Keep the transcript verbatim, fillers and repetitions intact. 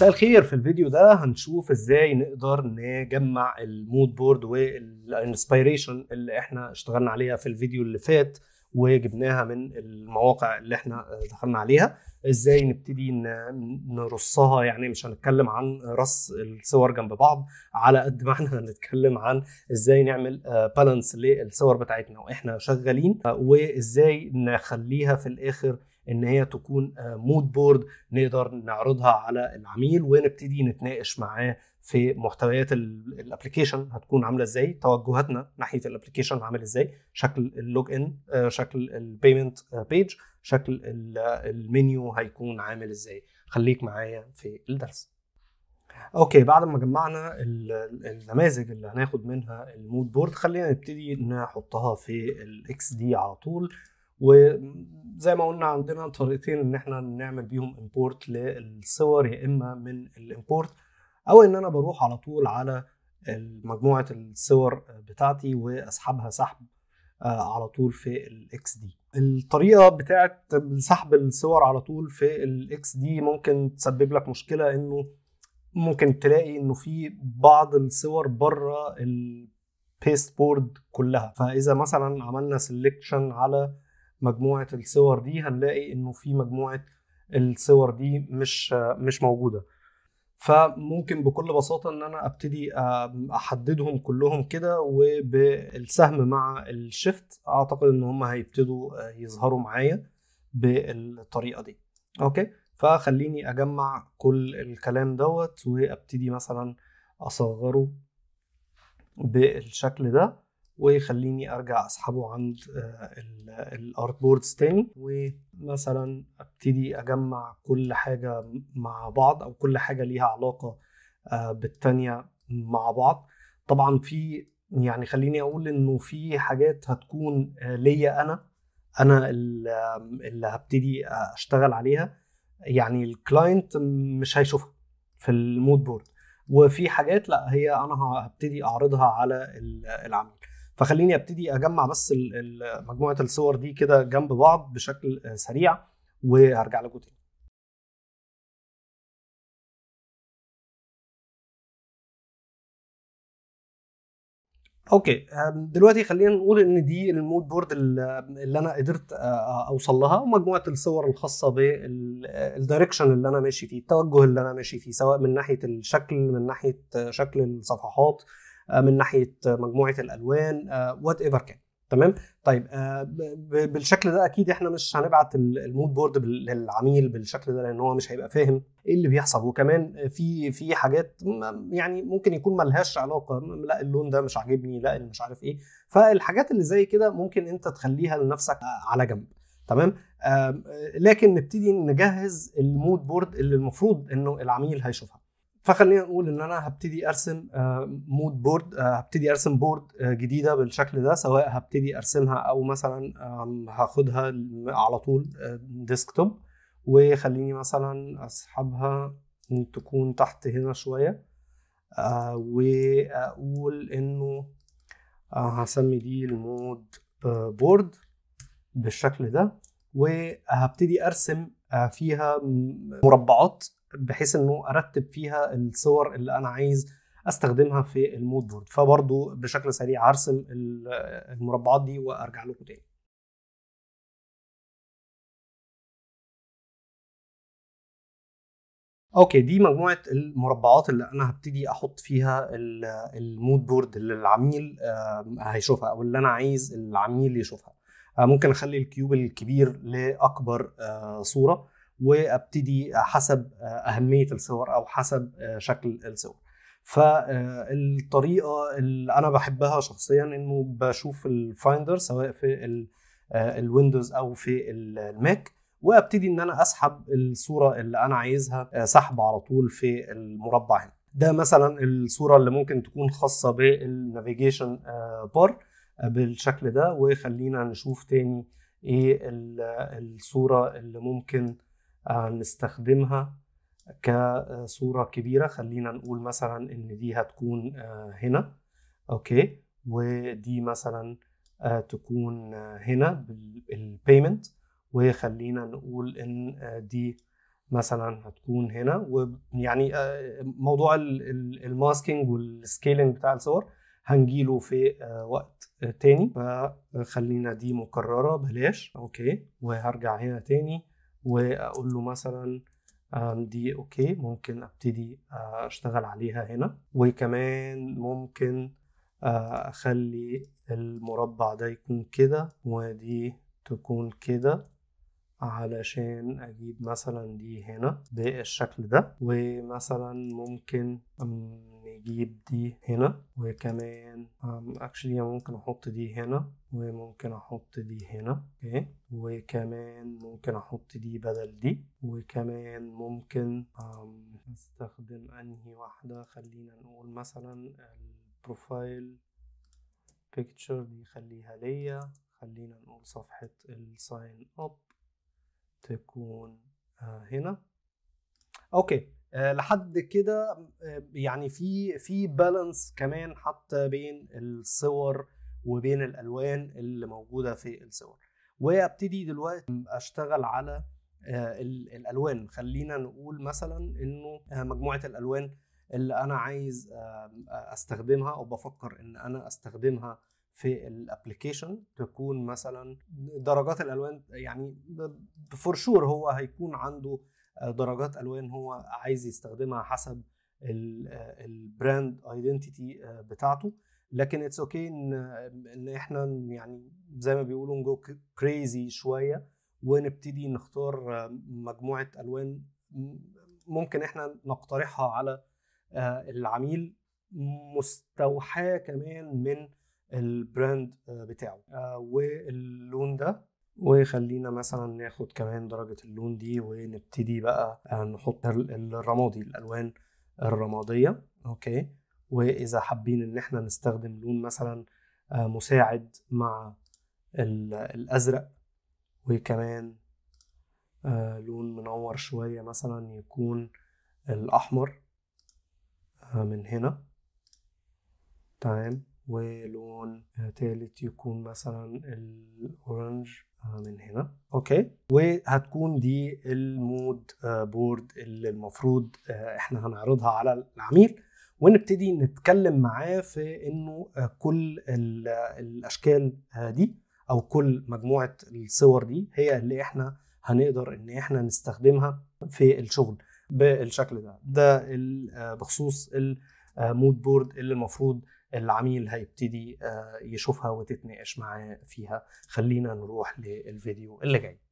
مساء الخير. في الفيديو ده هنشوف ازاي نقدر نجمع المود بورد والانسبيريشن اللي احنا اشتغلنا عليها في الفيديو اللي فات وجبناها من المواقع اللي احنا دخلنا عليها، ازاي نبتدي نرصها. يعني مش هنتكلم عن رص الصور جنب بعض على قد ما احنا هنتكلم عن ازاي نعمل بالانس للصور بتاعتنا واحنا شغالين، وازاي نخليها في الاخر ان هي تكون مود بورد نقدر نعرضها على العميل ونبتدي نتناقش معاه في محتويات الابلكيشن هتكون عامله ازاي، توجهاتنا ناحيه الابلكيشن عامل ازاي، شكل اللوج ان، شكل البيمنت بيج، شكل المنيو هيكون عامل ازاي. خليك معايا في الدرس. اوكي، بعد ما جمعنا النماذج اللي هناخد منها المود بورد خلينا نبتدي نحطها في الاكس دي على طول. وزي ما قلنا عندنا طريقتين ان احنا نعمل بيهم امبورت للصور، يا اما من الامبورت او ان انا بروح على طول على مجموعه الصور بتاعتي واسحبها سحب على طول في الاكس دي. الطريقه بتاعه سحب الصور على طول في الاكس دي ممكن تسبب لك مشكله، انه ممكن تلاقي انه في بعض الصور بره البيست بورد كلها. فاذا مثلا عملنا سيلكشن على مجموعه الصور دي هنلاقي انه في مجموعه الصور دي مش مش موجوده، فممكن بكل بساطه ان انا ابتدي احددهم كلهم كده، وبالسهم مع الشيفت اعتقد ان هم هيبتدوا يظهروا معايا بالطريقه دي. اوكي، فخليني اجمع كل الكلام دوت وابتدي مثلا اصغره بالشكل ده، ويخليني ارجع اسحبه عند الارت بوردز تاني، ومثلا ابتدي اجمع كل حاجه مع بعض او كل حاجه ليها علاقه بالتانيه مع بعض. طبعا في يعني خليني اقول انه في حاجات هتكون ليا انا انا اللي هبتدي اشتغل عليها، يعني الكلاينت مش هيشوفها في المود بورد، وفي حاجات لا هي انا هبتدي اعرضها على العميل. فخليني ابتدي اجمع بس مجموعه الصور دي كده جنب بعض بشكل سريع وهرجع لكم تاني. اوكي، دلوقتي خلينا نقول ان دي المود بورد اللي انا قدرت اوصل لها، ومجموعه الصور الخاصه بالدايركشن اللي انا ماشي فيه، التوجه اللي انا ماشي فيه، سواء من ناحيه الشكل، من ناحيه شكل الصفحات، من ناحيه مجموعه الالوان، وات ايفر كان. تمام، طيب بالشكل ده اكيد احنا مش هنبعت المود بورد للعميل بالشكل ده، لان هو مش هيبقى فاهم ايه اللي بيحصل. وكمان في في حاجات يعني ممكن يكون ملهاش علاقه، لا اللون ده مش عاجبني، لا مش عارف ايه، فالحاجات اللي زي كده ممكن انت تخليها لنفسك على جنب. تمام، لكن نبتدي نجهز المود بورد اللي المفروض انه العميل هيشوفها. فخلينا نقول ان انا هبتدي ارسم مود بورد، هبتدي ارسم بورد جديده بالشكل ده، سواء هبتدي ارسمها او مثلا هاخدها على طول ديسكتوب، وخليني مثلا اسحبها تكون تحت هنا شويه، واقول انه هسمي دي المود بورد بالشكل ده، وهبتدي ارسم فيها مربعات بحيث انه ارتب فيها الصور اللي انا عايز استخدمها في المود بورد. فبرضو بشكل سريع هرسم المربعات دي وارجع لكم تاني. اوكي، دي مجموعه المربعات اللي انا هبتدي احط فيها المود بورد اللي العميل هيشوفها او اللي انا عايز العميل يشوفها. ممكن اخلي الكيوب الكبير لاكبر صوره، وابتدي حسب اهميه الصور او حسب شكل الصور. فالطريقه اللي انا بحبها شخصيا انه بشوف الفايندر سواء في الويندوز او في الماك، وابتدي ان انا اسحب الصوره اللي انا عايزها سحب على طول في المربع هنا. ده مثلا الصوره اللي ممكن تكون خاصه بالنافيجيشن بار بالشكل ده، وخلينا نشوف تاني ايه الصوره اللي ممكن هنستخدمها كصورة كبيرة. خلينا نقول مثلا ان دي هتكون هنا، اوكي، ودي مثلا تكون هنا بالبيمنت، وخلينا نقول ان دي مثلا هتكون هنا. ويعني موضوع الماسكينج والسكيلينج بتاع الصور هنجيله في وقت تاني، فخلينا دي مكررة بلاش. اوكي، وهرجع هنا تاني واقول له مثلا دي اوكي، ممكن ابتدي اشتغل عليها هنا. وكمان ممكن اخلي المربع ده يكون كده ودي تكون كده علشان اجيب مثلا دي هنا بالشكل ده، ومثلا ممكن نجيب دي هنا، وكمان اكشلي ممكن احط دي هنا وممكن احط دي هنا. اوكي، وكمان ممكن احط دي بدل دي، وكمان ممكن استخدم انهي واحده، خلينا نقول مثلا البروفايل بيكتشر دي خليها ليا، خلينا نقول صفحه الساين اب تكون هنا. اوكي، أه لحد كده يعني في في بالانس كمان حتى بين الصور وبين الالوان اللي موجوده في الصور. وابتدي دلوقتي اشتغل على أه الالوان. خلينا نقول مثلا انه مجموعه الالوان اللي انا عايز استخدمها او بفكر ان انا استخدمها في الابلكيشن تكون مثلا درجات الالوان، يعني فور شور هو هيكون عنده درجات الوان هو عايز يستخدمها حسب البراند ايدنتيتي بتاعته. لكن اتس اوكي ان ان احنا يعني زي ما بيقولوا نجو كريزي شويه ونبتدي نختار مجموعه الوان ممكن احنا نقترحها على العميل مستوحاه كمان من البراند بتاعه. واللون ده، وخلينا مثلا ناخد كمان درجة اللون دي ونبتدي بقى نحط الرمادي، الالوان الرمادية. اوكي، واذا حابين ان احنا نستخدم لون مثلا مساعد مع الازرق، وكمان لون منور شوية مثلا يكون الاحمر من هنا. تمام، ولون ثالث يكون مثلا الاورنج من هنا. اوكي، وهتكون دي المود بورد اللي المفروض احنا هنعرضها على العميل ونبتدي نتكلم معاه في انه كل الاشكال دي او كل مجموعه الصور دي هي اللي احنا هنقدر ان احنا نستخدمها في الشغل بالشكل ده. ده بخصوص المود بورد اللي المفروض العميل هيبتدي يشوفها وتتناقش معاه فيها. خلينا نروح للفيديو اللي جاي.